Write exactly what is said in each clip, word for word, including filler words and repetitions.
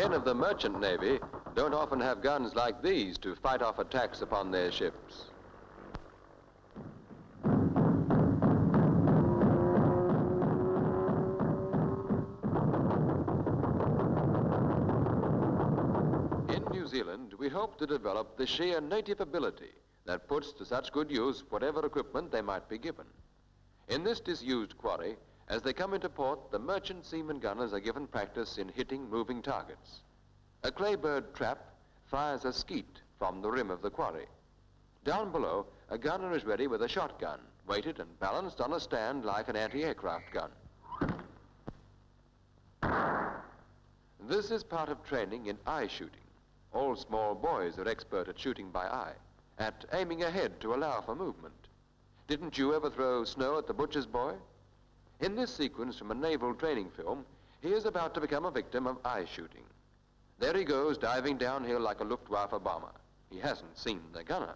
Men of the Merchant Navy don't often have guns like these to fight off attacks upon their ships. In New Zealand, we hope to develop the sheer native ability that puts to such good use whatever equipment they might be given. In this disused quarry, as they come into port, the merchant seamen gunners are given practice in hitting moving targets. A claybird trap fires a skeet from the rim of the quarry. Down below, a gunner is ready with a shotgun, weighted and balanced on a stand like an anti-aircraft gun. This is part of training in eye shooting. All small boys are expert at shooting by eye, at aiming ahead to allow for movement. Didn't you ever throw snow at the butcher's boy? In this sequence from a naval training film, he is about to become a victim of eye shooting. There he goes, diving downhill like a Luftwaffe bomber. He hasn't seen the gunner.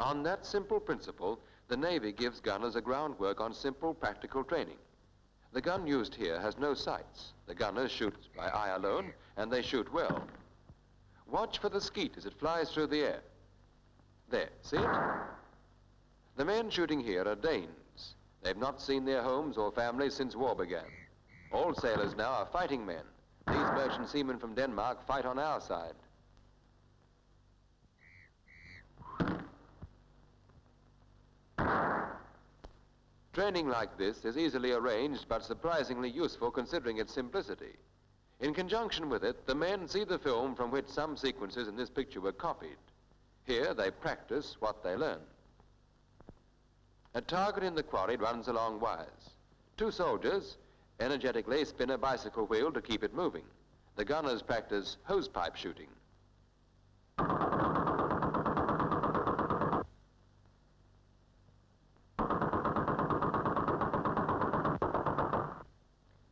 On that simple principle, the Navy gives gunners a groundwork on simple practical training. The gun used here has no sights. The gunners shoot by eye alone, and they shoot well. Watch for the skeet as it flies through the air. There, see it? The men shooting here are Danes. They've not seen their homes or families since war began. All sailors now are fighting men. These merchant seamen from Denmark fight on our side. Training like this is easily arranged but surprisingly useful considering its simplicity. In conjunction with it, the men see the film from which some sequences in this picture were copied. Here they practice what they learn. A target in the quarry runs along wires. Two soldiers energetically spin a bicycle wheel to keep it moving. The gunners practice hosepipe shooting.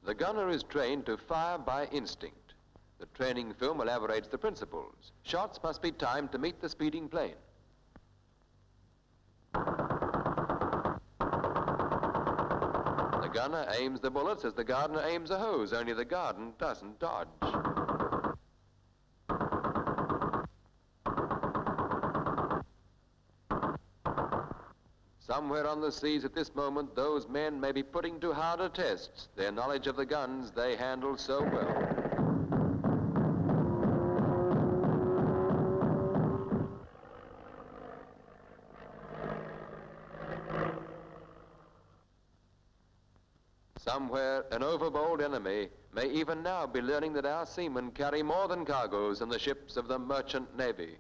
The gunner is trained to fire by instinct. The training film elaborates the principles. Shots must be timed to meet the speeding plane. The gunner aims the bullets as the gardener aims a hose, only the garden doesn't dodge. Somewhere on the seas at this moment, those men may be putting to harder tests their knowledge of the guns they handle so well. Somewhere, an overbold enemy may even now be learning that our seamen carry more than cargoes in the ships of the Merchant Navy.